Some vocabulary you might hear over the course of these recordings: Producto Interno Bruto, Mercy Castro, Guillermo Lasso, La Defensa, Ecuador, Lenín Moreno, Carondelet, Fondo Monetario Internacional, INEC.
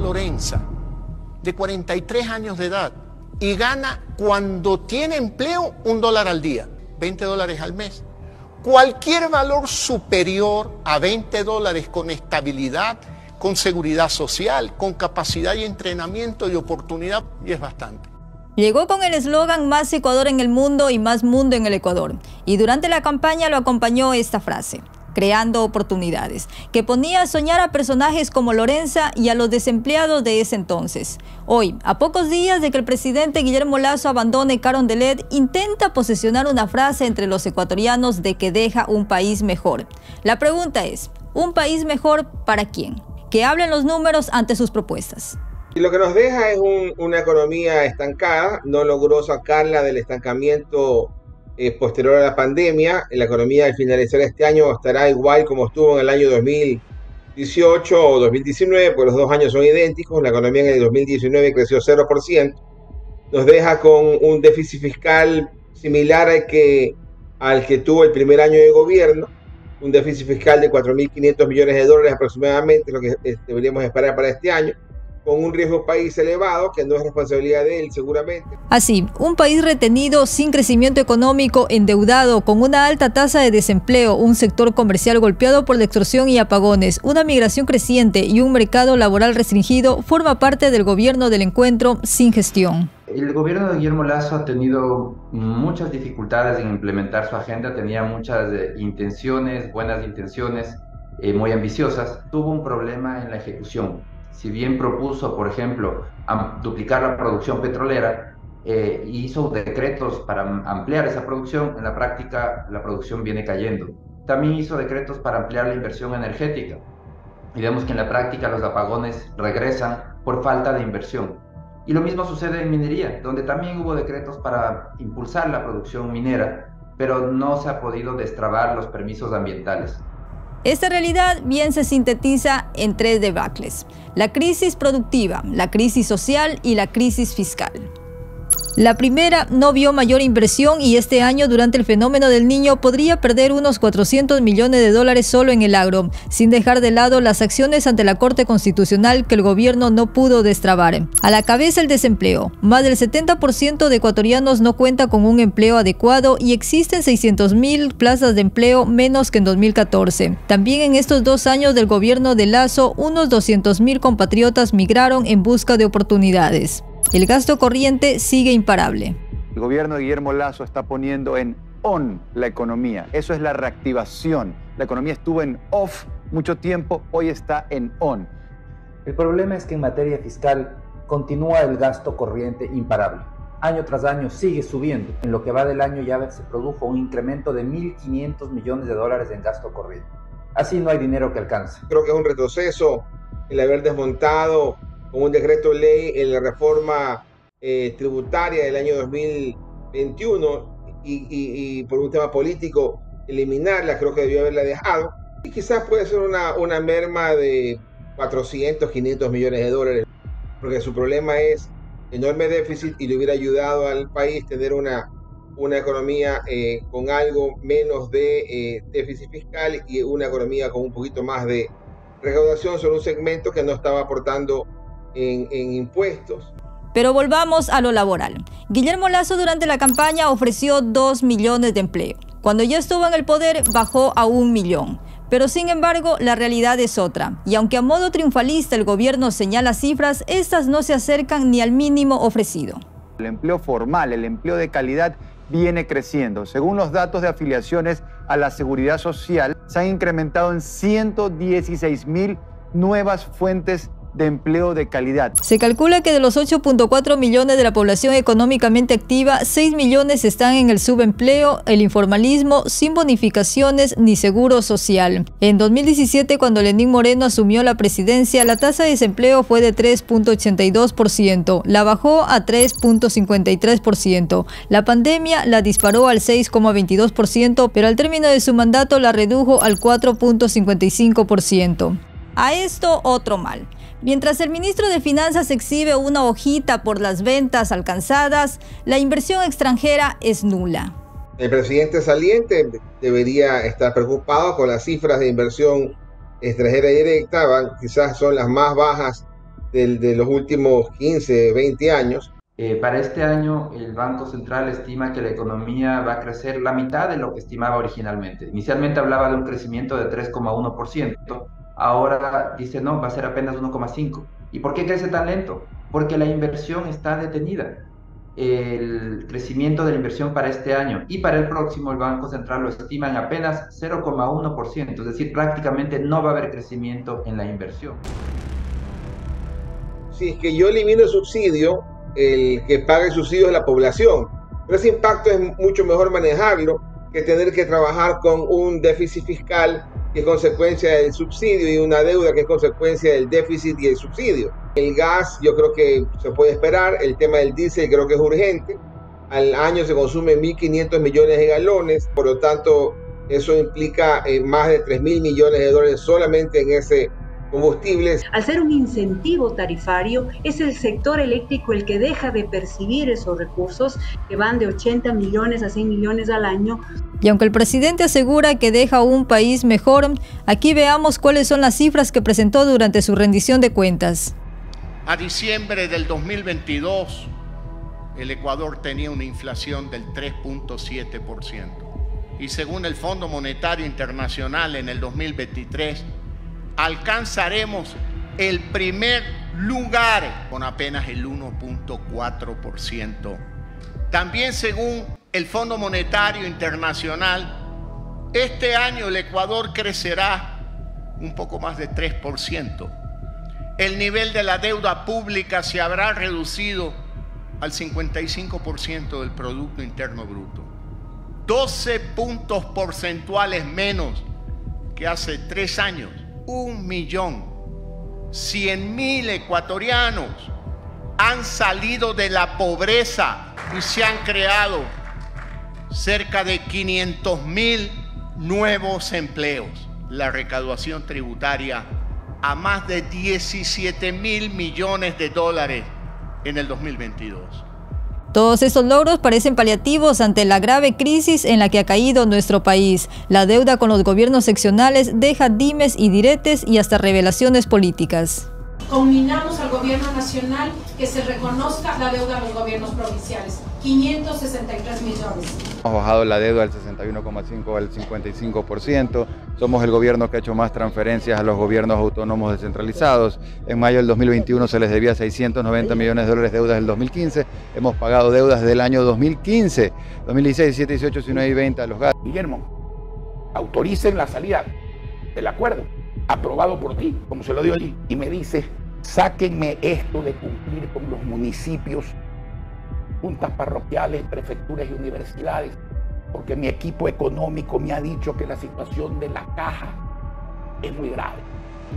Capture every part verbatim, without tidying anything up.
Lorenza, de cuarenta y tres años de edad, y gana cuando tiene empleo un dólar al día, veinte dólares al mes. Cualquier valor superior a veinte dólares con estabilidad, con seguridad social, con capacidad y entrenamiento y oportunidad, y es bastante. Llegó con el eslogan más Ecuador en el mundo y más mundo en el Ecuador, y durante la campaña lo acompañó esta frase: creando oportunidades, que ponía a soñar a personajes como Lorenza y a los desempleados de ese entonces. Hoy, a pocos días de que el presidente Guillermo Lasso abandone Carondelet, intenta posesionar una frase entre los ecuatorianos de que deja un país mejor. La pregunta es, ¿un país mejor para quién? Que hablen los números ante sus propuestas. Y lo que nos deja es un, una economía estancada. No logró sacarla del estancamiento Eh, posterior a la pandemia. La economía al finalizar este año estará igual como estuvo en el año dos mil dieciocho o dos mil diecinueve, pues los dos años son idénticos. La economía en el dos mil diecinueve creció cero por ciento, nos deja con un déficit fiscal similar al que, al que tuvo el primer año de gobierno, un déficit fiscal de cuatro mil quinientos millones de dólares aproximadamente, lo que deberíamos esperar para este año, con un riesgo país elevado, que no es responsabilidad de él seguramente. Así, un país retenido, sin crecimiento económico, endeudado, con una alta tasa de desempleo, un sector comercial golpeado por la extorsión y apagones, una migración creciente y un mercado laboral restringido, forma parte del gobierno del encuentro sin gestión. El gobierno de Guillermo Lasso ha tenido muchas dificultades en implementar su agenda, tenía muchas intenciones, buenas intenciones, eh, muy ambiciosas. Tuvo un problema en la ejecución. Si bien propuso, por ejemplo, duplicar la producción petrolera, eh, hizo decretos para ampliar esa producción, en la práctica la producción viene cayendo. También hizo decretos para ampliar la inversión energética y vemos que en la práctica los apagones regresan por falta de inversión. Y lo mismo sucede en minería, donde también hubo decretos para impulsar la producción minera, pero no se ha podido destrabar los permisos ambientales. Esta realidad bien se sintetiza en tres debacles: la crisis productiva, la crisis social y la crisis fiscal. La primera no vio mayor inversión y este año durante el fenómeno del Niño podría perder unos cuatrocientos millones de dólares solo en el agro, sin dejar de lado las acciones ante la Corte Constitucional que el gobierno no pudo destrabar. A la cabeza el desempleo. Más del setenta por ciento de ecuatorianos no cuenta con un empleo adecuado y existen seiscientas mil plazas de empleo menos que en dos mil catorce. También en estos dos años del gobierno de Lasso, unos doscientos mil compatriotas migraron en busca de oportunidades. El gasto corriente sigue imparable. El gobierno de Guillermo Lasso está poniendo en on la economía. Eso es la reactivación. La economía estuvo en off mucho tiempo, hoy está en on. El problema es que en materia fiscal continúa el gasto corriente imparable. Año tras año sigue subiendo. En lo que va del año ya se produjo un incremento de mil quinientos millones de dólares en gasto corriente. Así no hay dinero que alcance. Creo que es un retroceso el haber desmontado con un decreto ley en la reforma eh, tributaria del año dos mil veintiuno y, y, y por un tema político eliminarla. Creo que debió haberla dejado y quizás puede ser una, una merma de cuatrocientos, quinientos millones de dólares, porque su problema es enorme déficit y le hubiera ayudado al país tener una, una economía eh, con algo menos de eh, déficit fiscal y una economía con un poquito más de recaudación sobre un segmento que no estaba aportando En, en impuestos. Pero volvamos a lo laboral. Guillermo Lasso durante la campaña ofreció dos millones de empleo. Cuando ya estuvo en el poder bajó a un millón. Pero sin embargo la realidad es otra. Y aunque a modo triunfalista el gobierno señala cifras, estas no se acercan ni al mínimo ofrecido. El empleo formal, el empleo de calidad viene creciendo. Según los datos de afiliaciones a la Seguridad Social, se han incrementado en ciento dieciséis mil nuevas fuentes de de empleo de calidad. Se calcula que de los ocho punto cuatro millones de la población económicamente activa, seis millones están en el subempleo, el informalismo, sin bonificaciones ni seguro social. En dos mil diecisiete, cuando Lenín Moreno asumió la presidencia, la tasa de desempleo fue de tres punto ochenta y dos por ciento, la bajó a tres punto cincuenta y tres por ciento. La pandemia la disparó al seis coma veintidós por ciento, pero al término de su mandato la redujo al cuatro punto cincuenta y cinco por ciento. A esto otro mal. Mientras el ministro de Finanzas exhibe una hojita por las ventas alcanzadas, la inversión extranjera es nula. El presidente saliente debería estar preocupado con las cifras de inversión extranjera directa, van, quizás son las más bajas de, de los últimos quince, veinte años. Eh, para este año, el Banco Central estima que la economía va a crecer la mitad de lo que estimaba originalmente. Inicialmente hablaba de un crecimiento de tres coma uno por ciento, ahora dice no, va a ser apenas uno coma cinco por ciento. ¿Y por qué crece tan lento? Porque la inversión está detenida. El crecimiento de la inversión para este año y para el próximo, el Banco Central lo estima en apenas cero coma uno por ciento, es decir, prácticamente no va a haber crecimiento en la inversión. Si es que yo elimino el subsidio, el que paga el subsidio es la población, pero ese impacto es mucho mejor manejarlo que tener que trabajar con un déficit fiscal que es consecuencia del subsidio y una deuda que es consecuencia del déficit y el subsidio. El gas yo creo que se puede esperar, el tema del diésel creo que es urgente, al año se consumen mil quinientos millones de galones, por lo tanto eso implica eh, más de tres mil millones de dólares solamente en ese combustibles. Al ser un incentivo tarifario, es el sector eléctrico el que deja de percibir esos recursos que van de ochenta millones a cien millones al año. Y aunque el presidente asegura que deja un país mejor, aquí veamos cuáles son las cifras que presentó durante su rendición de cuentas. A diciembre del dos mil veintidós, el Ecuador tenía una inflación del tres punto siete por ciento. Y según el Fondo Monetario Internacional, en el dos mil veintitrés, alcanzaremos el primer lugar con apenas el uno punto cuatro por ciento. También según el Fondo Monetario Internacional, este año el Ecuador crecerá un poco más de tres por ciento. El nivel de la deuda pública se habrá reducido al cincuenta y cinco por ciento del Producto Interno Bruto. doce puntos porcentuales menos que hace tres años. Un millón, cien mil ecuatorianos han salido de la pobreza y se han creado cerca de quinientos mil nuevos empleos. La recaudación tributaria a más de diecisiete mil millones de dólares en el dos mil veintidós. Todos esos logros parecen paliativos ante la grave crisis en la que ha caído nuestro país. La deuda con los gobiernos seccionales deja dimes y diretes y hasta revelaciones políticas. Combinamos al gobierno nacional que se reconozca la deuda a los gobiernos provinciales, quinientos sesenta y tres millones. Hemos bajado la deuda del sesenta y uno coma cinco por ciento al cincuenta y cinco por ciento. Somos el gobierno que ha hecho más transferencias a los gobiernos autónomos descentralizados. En mayo del dos mil veintiuno se les debía seiscientos noventa millones de dólares de deudas del dos mil quince. Hemos pagado deudas del año dos mil quince, dos mil dieciséis, diecisiete, dieciocho, diecinueve y veinte a los gastos. Guillermo, autoricen la salida del acuerdo aprobado por ti, como se lo dio allí. Y me dice, sáquenme esto de cumplir con los municipios, juntas parroquiales, prefecturas y universidades, porque mi equipo económico me ha dicho que la situación de la caja es muy grave.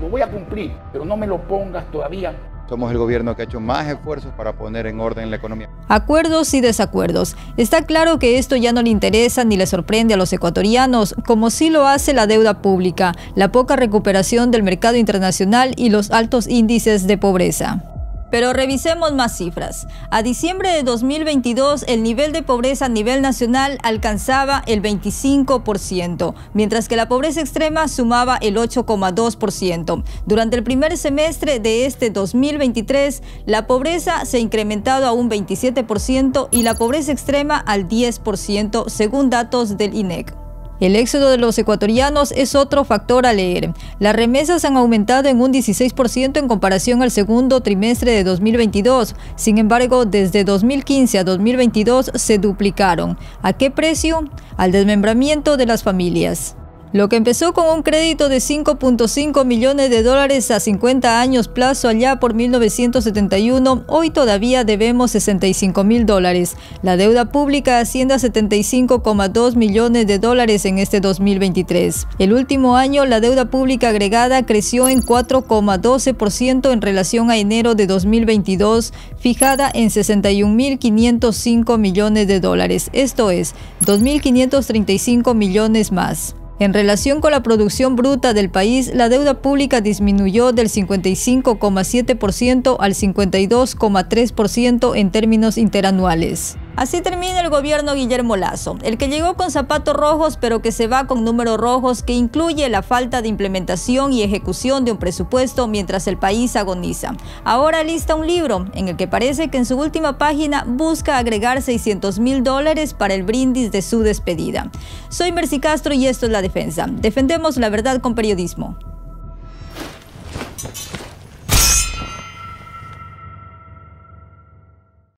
Lo voy a cumplir, pero no me lo pongas todavía. Somos el gobierno que ha hecho más esfuerzos para poner en orden la economía. Acuerdos y desacuerdos. Está claro que esto ya no le interesa ni le sorprende a los ecuatorianos, como sí lo hace la deuda pública, la poca recuperación del mercado internacional y los altos índices de pobreza. Pero revisemos más cifras. A diciembre de dos mil veintidós, el nivel de pobreza a nivel nacional alcanzaba el veinticinco por ciento, mientras que la pobreza extrema sumaba el ocho coma dos por ciento. Durante el primer semestre de este dos mil veintitrés, la pobreza se ha incrementado a un veintisiete por ciento y la pobreza extrema al diez por ciento, según datos del I N E C. El éxodo de los ecuatorianos es otro factor a leer. Las remesas han aumentado en un dieciséis por ciento en comparación al segundo trimestre de dos mil veintidós. Sin embargo, desde dos mil quince a dos mil veintidós se duplicaron. ¿A qué precio? Al desmembramiento de las familias. Lo que empezó con un crédito de cinco punto cinco millones de dólares a cincuenta años plazo allá por mil novecientos setenta y uno, hoy todavía debemos sesenta y cinco mil dólares. La deuda pública asciende a setenta y cinco coma dos millones de dólares en este dos mil veintitrés. El último año, la deuda pública agregada creció en cuatro coma doce por ciento en relación a enero de dos mil veintidós, fijada en sesenta y un mil quinientos cinco millones de dólares, esto es, dos mil quinientos treinta y cinco millones más. En relación con la producción bruta del país, la deuda pública disminuyó del cincuenta y cinco coma siete por ciento al cincuenta y dos coma tres por ciento en términos interanuales. Así termina el gobierno Guillermo Lasso, el que llegó con zapatos rojos pero que se va con números rojos, que incluye la falta de implementación y ejecución de un presupuesto mientras el país agoniza. Ahora lista un libro en el que parece que en su última página busca agregar seiscientos mil dólares para el brindis de su despedida. Soy Mercy Castro y esto es La Defensa. Defendemos la verdad con periodismo.